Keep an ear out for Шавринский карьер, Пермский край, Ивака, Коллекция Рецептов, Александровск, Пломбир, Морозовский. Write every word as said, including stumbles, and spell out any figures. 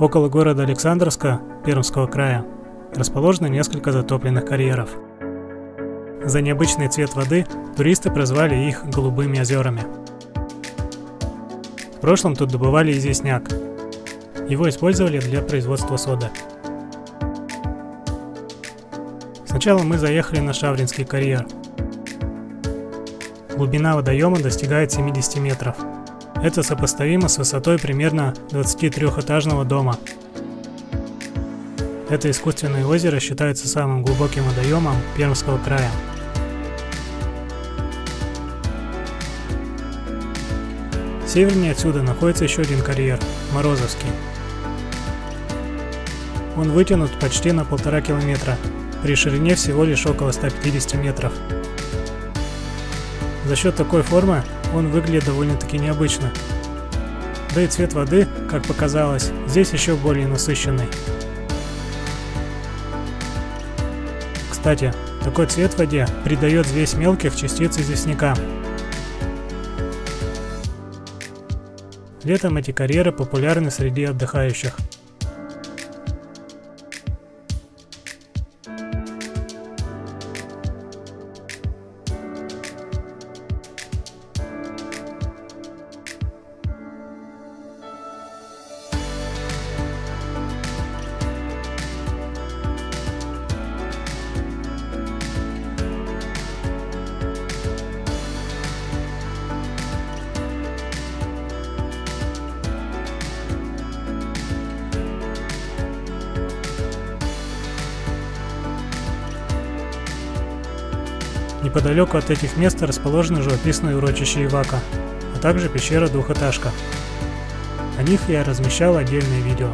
Около города Александровска, Пермского края, расположено несколько затопленных карьеров. За необычный цвет воды туристы прозвали их «голубыми озерами». В прошлом тут добывали известняк. Его использовали для производства соды. Сначала мы заехали на Шавринский карьер. Глубина водоема достигает семидесяти метров. Это сопоставимо с высотой примерно двадцатитрёхэтажного дома. Это искусственное озеро считается самым глубоким водоемом Пермского края. Севернее отсюда находится еще один карьер – Морозовский. Он вытянут почти на полтора километра, при ширине всего лишь около ста пятидесяти метров. За счет такой формы он выглядит довольно-таки необычно. Да и цвет воды, как показалось, здесь еще более насыщенный. Кстати, такой цвет воде придает взвесь мелких частиц известняка. Летом эти карьеры популярны среди отдыхающих. Неподалеку от этих мест расположены живописные урочища Ивака, а также пещера-двухэтажка. О них я размещал отдельное видео.